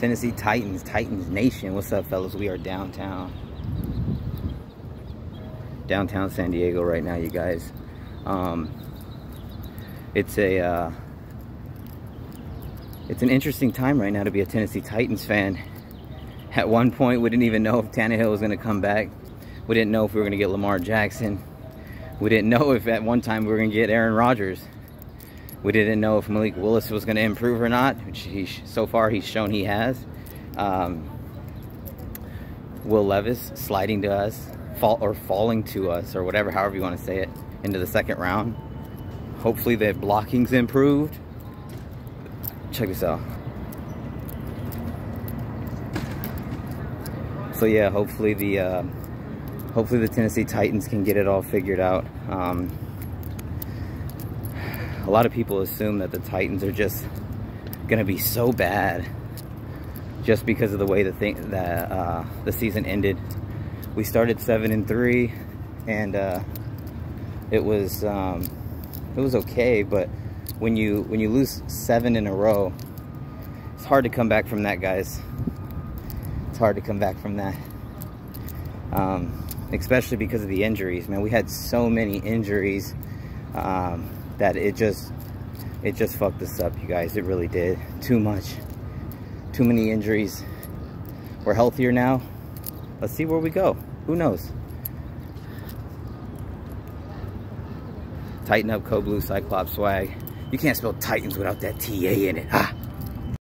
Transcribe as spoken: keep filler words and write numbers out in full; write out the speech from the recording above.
Tennessee Titans, Titans Nation. What's up, fellas? We are downtown. Downtown San Diego right now, you guys. Um, it's a, uh, it's an interesting time right now to be a Tennessee Titans fan. At one point, we didn't even know if Tannehill was gonna come back. We didn't know if we were gonna get Lamar Jackson. We didn't know if at one time we were gonna get Aaron Rodgers. We didn't know if Malik Willis was going to improve or not, which he, so far he's shown he has. Um, Will Levis sliding to us, fall, or falling to us, or whatever, however you want to say it, into the second round. Hopefully the blocking's improved. Check this out. So yeah, hopefully the uh, hopefully the Tennessee Titans can get it all figured out. Um, A lot of people assume that the Titans are just gonna be so bad just because of the way the thing that uh, the season ended. We started seven and three, and uh, it was um, it was okay. But when you when you lose seven in a row, it's hard to come back from that, guys. It's hard to come back from that, um, especially because of the injuries. Man, we had so many injuries. Um, that it just it just fucked us up, you guys. It really did. Too much, too many injuries. We're healthier now. Let's see where we go. Who knows? Tighten up, Co Blue Cyclops swag. You can't spell Titans without that T A in it. Ah.